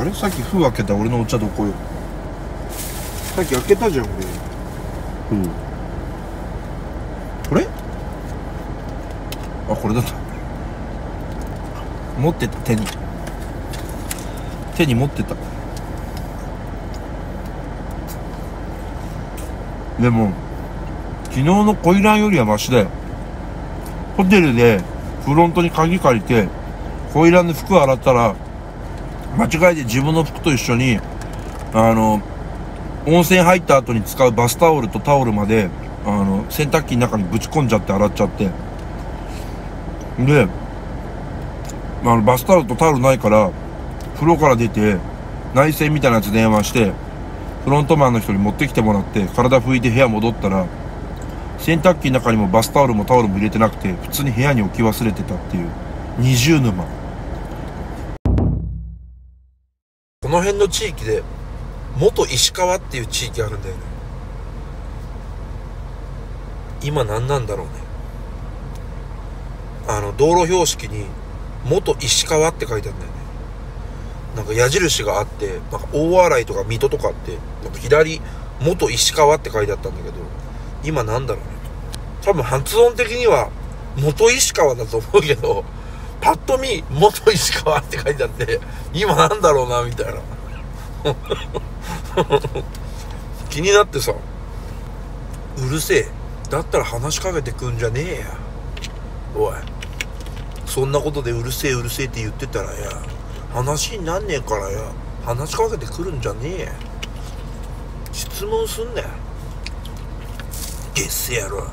あれさっき封開けた俺のお茶どこよ。さっき開けたじゃん俺。うん。これ？あ、これだった。持ってた、手に。手に持ってた。でも昨日の恋ランよりはマシだよ。ホテルでフロントに鍵借りて恋ランで服洗ったら、間違えて自分の服と一緒に温泉入った後に使うバスタオルとタオルまで洗濯機の中にぶち込んじゃって洗っちゃって、でバスタオルとタオルないから風呂から出て内線みたいなやつ電話して、フロントマンの人に持ってきてもらって体拭いて部屋戻ったら、洗濯機の中にもバスタオルもタオルも入れてなくて、普通に部屋に置き忘れてたっていう二重沼。この辺の地域で元石川っていう地域あるんだよね。今何なんだろうね。道路標識に元石川って書いてあるんだよね。なんか矢印があって、なんか大洗とか水戸とかあって、なんか左元石川って書いてあったんだけど、今なんだろうね。多分発音的には元石川だと思うけど、パッと見元石川って書いてあって、今なんだろうなみたいな気になってさ、うるせえ、だったら話しかけてくんじゃねえや、おい。そんなことでうるせえうるせえって言ってたらや、話になんねえからよ、話しかけてくるんじゃねえ。質問すんなよ、ゲッセやろ。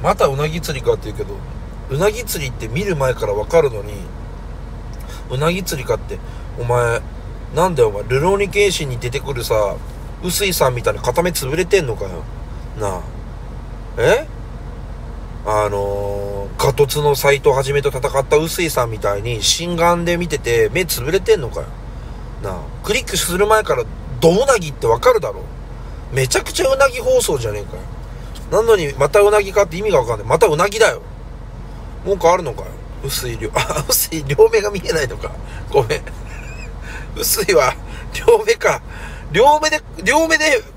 またうなぎ釣りかって言うけど、うなぎ釣りって見る前から分かるのに、うなぎ釣りかって、お前なんだよ、お前ルローニケーシンに出てくるさ、臼井さんみたいに片目潰れてんのかよなあ。え、ガトツの斎藤はじめと戦った臼井さんみたいに心眼で見てて目つぶれてんのかよなあ。クリックする前からどうなぎってわかるだろ。めちゃくちゃうなぎ放送じゃねえかよ。なのにまたうなぎかって意味がわかんない。またうなぎだよ。文句あるのかよ臼井。臼井両目が見えないのか、ごめん臼井は両目か、両目で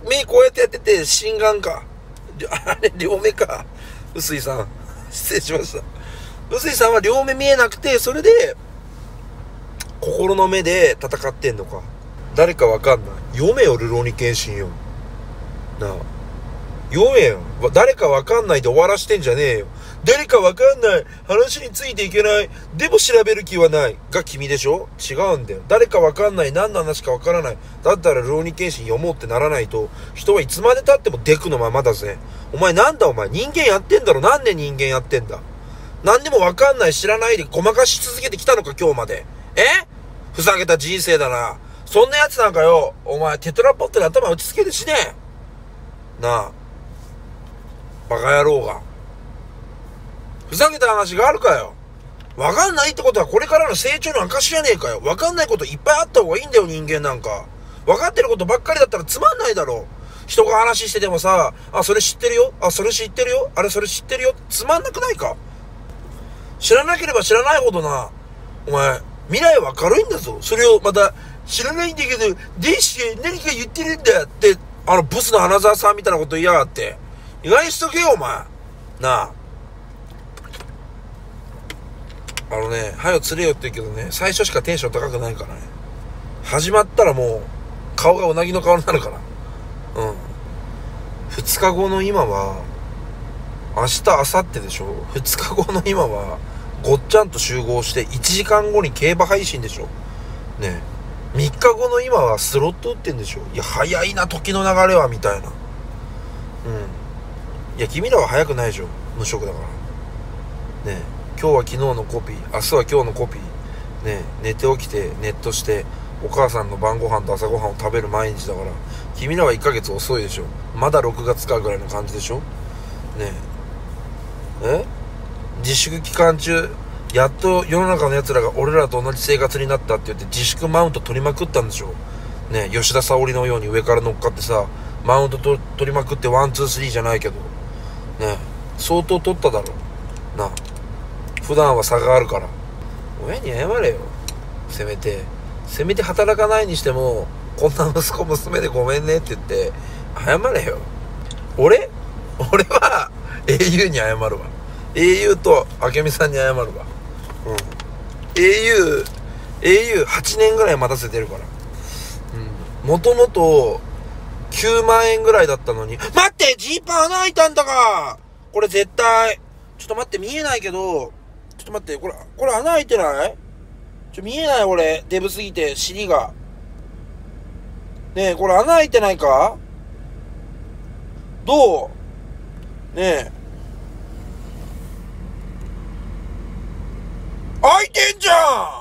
目こうやってやってて心眼か、あれ両目か。臼井さん失礼しました。臼井さんは両目見えなくて、それで心の目で戦ってんのか。誰かわかんない、読めよルローニケンシンよなあ、読めよ。誰かわかんないで終わらしてんじゃねえよ。誰かわかんない、話についていけない、でも調べる気はないが君でしょ。違うんだよ、誰かわかんない、何の話かわからない、だったらルローニケンシン読もうってならないと、人はいつまでたってもデクのままだぜ。お前なんだお前、人間やってんだろ。なんで人間やってんだ。何でもわかんない知らないでごまかし続けてきたのか今日まで。え、ふざけた人生だな。そんなやつなんかよ、お前テトラポットに頭打ちつけて死ねえなあ、バカ野郎が。ふざけた話があるかよ。わかんないってことはこれからの成長の証じゃねえかよ。わかんないこといっぱいあった方がいいんだよ人間なんか。わかってることばっかりだったらつまんないだろ。人が話しててもさ、あ、それ知ってるよ、あ、それ知ってるよ、あれそれ知ってるよ、つまんなくないか。知らなければ知らないほどな、お前未来は明るいんだぞ。それをまた知らないんだけど、でし何か言ってるんだって、ブスの花沢さんみたいなこと言いやがって。意外にしとけよお前なあ。はよ釣れよって言うけどね、最初しかテンション高くないからね。始まったらもう、顔がうなぎの顔になるから。うん。2日後の今は、明日、明後日でしょ。2日後の今は、ごっちゃんと集合して、1時間後に競馬配信でしょ。ねえ。3日後の今はスロット打ってんでしょ。いや、早いな、時の流れは、みたいな。うん。いや、君らは早くないでしょ。無職だから。ねえ。今日は昨日のコピー、明日は今日のコピー、ね、寝て起きてネットしてお母さんの晩ご飯と朝ご飯を食べる毎日だから、君らは1ヶ月遅いでしょ。まだ6月かぐらいの感じでしょねえ。自粛期間中やっと世の中のやつらが俺らと同じ生活になったって言って自粛マウント取りまくったんでしょねえ。吉田沙保里のように上から乗っかってさ、マウント取りまくってワンツースリーじゃないけどねえ、相当取っただろうなあ。普段は差があるから親に謝れよ、せめて。せめて働かないにしても、こんな息子娘でごめんねって言って、謝れよ。俺は、au に謝るわ。au と明美さんに謝るわ。うん。au8 年ぐらい待たせてるから。うん。もともと、9万円ぐらいだったのに、待ってジーパン穴開いたんだかこれ絶対。ちょっと待って、見えないけど、ちょっと待って、これ穴開いてない見えない俺、デブすぎて、尻が。ねえ、これ穴開いてないかどうねえ。開いてんじゃん